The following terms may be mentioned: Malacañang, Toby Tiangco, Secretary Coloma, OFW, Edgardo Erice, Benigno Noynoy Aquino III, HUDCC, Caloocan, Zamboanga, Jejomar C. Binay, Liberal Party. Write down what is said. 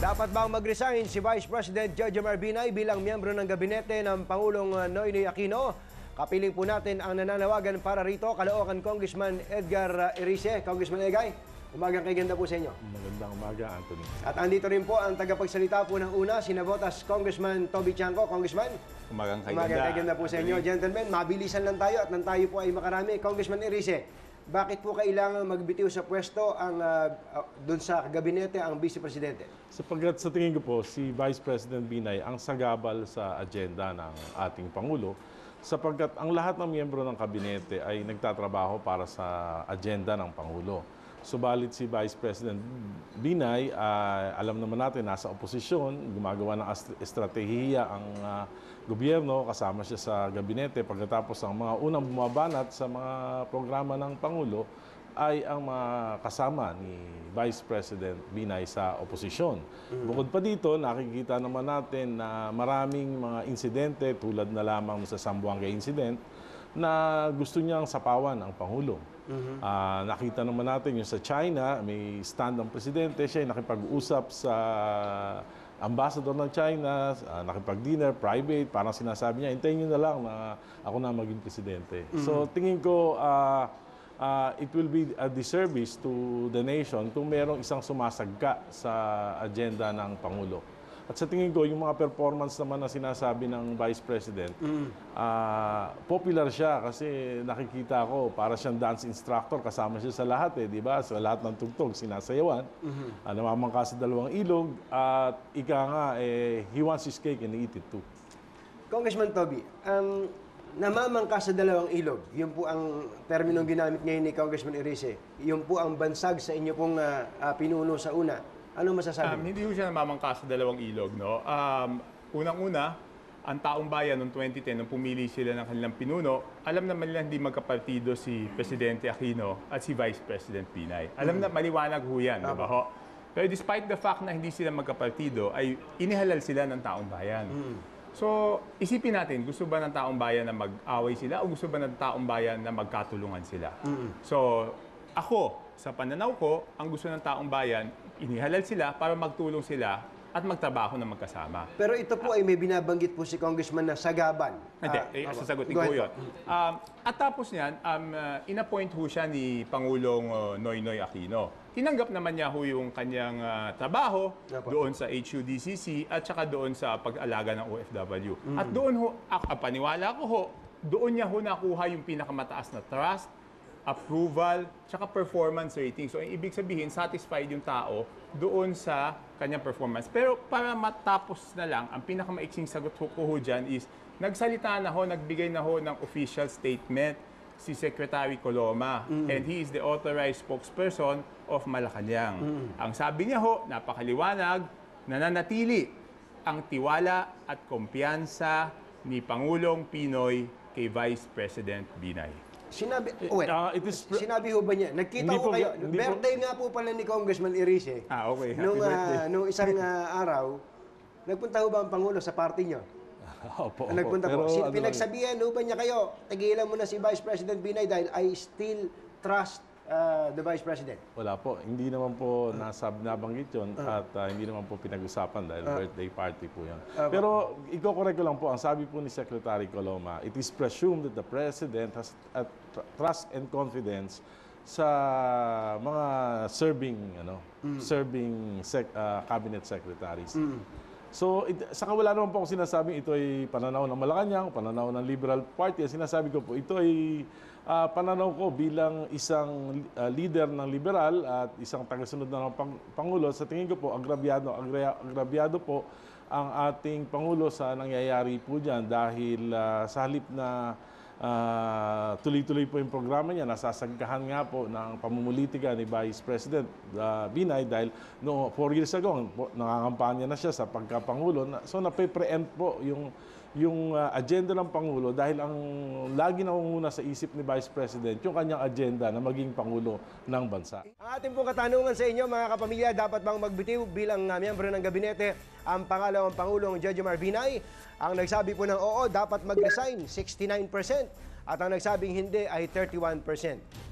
Dapat bang mag-resign si Vice President Jejomar Binay bilang miyembro ng gabinete ng Pangulong Noynoy Aquino? Kapiling po natin ang nananawagan para rito, Caloocan Congressman Edgardo Erice. Congressman Egay, umagang kaganda po sa inyo. Magandang umaga, Anthony. At andito rin po ang tagapagsalita po ng una, sinabotas Congressman Toby Tiangco. Congressman, umagang kaganda. Umagang kaganda po sa inyo. Gentlemen, mabilisan lang tayo at nang tayo po ay makarami. Congressman Erice, bakit po kailangan magbitiw sa pwesto ang doon sa gabinete ang Vice Presidente? Sapagkat sa tingin ko po, si Vice President Binay ang sagabal sa agenda ng ating Pangulo, sapagkat ang lahat ng miyembro ng kabinete ay nagtatrabaho para sa agenda ng Pangulo. Subalit si Vice President Binay, alam naman natin, nasa oposisyon, gumagawa ng estratehiya ang gobyerno, kasama siya sa gabinete. Pagkatapos ang mga unang bumabanat sa mga programa ng Pangulo ay ang mga kasama ni Vice President Binay sa oposisyon. Bukod pa dito, nakikita naman natin na maraming mga insidente tulad na lamang sa Zamboanga incident na gusto niyang sapawan ang Pangulo. Nakita naman natin yung sa China, may stand ang presidente, siya ay nakipag-usap sa ambassador ng China, nakipag-dinner, private, parang sinasabi niya, hintayin niyo na lang na ako na maging presidente. So tingin ko, it will be a disservice to the nation kung merong isang sumasagka sa agenda ng Pangulo. At sa tingin ko, yung mga performance naman na sinasabi ng Vice President, popular siya kasi nakikita ko, para siyang dance instructor, kasama siya sa lahat, eh, di ba? Sa lahat ng tugtog, sinasayawan, namamangka sa dalawang ilog, at ika nga, eh, he wants his cake and eat it too. Congressman Toby, namamangka sa dalawang ilog, yun po ang terminong ginamit ngayon ni Congressman Erice, yun po ang bansag sa inyo pong pinuno sa una. Ano masasabi? Hindi ko siya namamangka sa dalawang ilog. No? Unang-una, ang taong bayan noong 2010, nung pumili sila ng kanilang pinuno, alam naman nila hindi magkapartido si Presidente Aquino at si Vice President Binay. Alam na maliwanag ho yan. Diba ho? Pero despite the fact na hindi sila magkapartido, ay inihalal sila ng taong bayan. So, isipin natin, gusto ba ng taong bayan na mag-away sila o gusto ba ng taong bayan na magkatulungan sila? So, ako, sa pananaw ko, ang gusto ng taong bayan, inihalal sila para magtulong sila at magtrabaho na magkasama. Pero ito po ay may binabanggit po si Congressman na sagaban. Hindi, sasagutin ko yun. At tapos niyan, inappoint ho siya ni Pangulong Noynoy Aquino. Tinanggap naman niya ho yung kanyang trabaho doon sa HUDCC at saka doon sa pag-alaga ng OFW. At doon ho, paniwala ko ho, doon niya ho nakuha yung pinakamataas na trust, approval, tsaka performance rating. So, ibig sabihin, satisfied yung tao doon sa kanyang performance. Pero para matapos na lang, ang pinakamaiksing sagot ko ho dyan is, nagsalita na ho, nagbigay na ho ng official statement si Secretary Coloma. And he is the authorized spokesperson of Malacañang. Ang sabi niya ho, napakaliwanag, nananatili ang tiwala at kumpiyansa ni Pangulong Pinoy kay Vice President Binay. Sinabi, sinabi ho ba niya? Nagkita ko kayo. Birthday nga po pala ni Congressman Erice. Okay. Nung isang araw, nagpunta ho ba ang Pangulo sa party niyo? Opo. Nagpunta po. Pinagsabihan ho ba niya kayo, tagilan mo na si Vice President Binay dahil I still trust the Vice President? Wala po. Hindi naman po nabanggit yun at hindi naman po pinag-usapan dahil birthday party po yun. Pero iko-correct ko lang po, ang sabi po ni Secretary Coloma, it is presumed that the President has trust and confidence sa mga serving cabinet secretaries. So, saka wala naman po akong sinasabing ito ay pananaw ng Malacañang, pananaw ng Liberal Party. Sinasabi ko po, ito ay pananaw ko bilang isang leader ng liberal at isang tagasunod na ng Pangulo. Sa tingin ko po, agrabyado po ang ating Pangulo sa nangyayari po dyan dahil sa halip na tuloy-tuloy po yung programa niya. Nasasagkahan nga po ng pamumulitika ni Vice President Binay dahil no, 4 years ago, nangangampanya na siya sa pagkapangulo. So, nape-preempt po yung agenda ng Pangulo dahil ang lagi nangunguna sa isip ni Vice President yung kanyang agenda na maging Pangulo ng bansa. Ang ating pong katanungan sa inyo, mga kapamilya, dapat bang magbitiw bilang miyembro ng gabinete ang pangalawang Pangulong Jejomar Binay? Ang nagsabi po ng oo, dapat mag-resign, 69%. At ang nagsabing hindi ay 31%.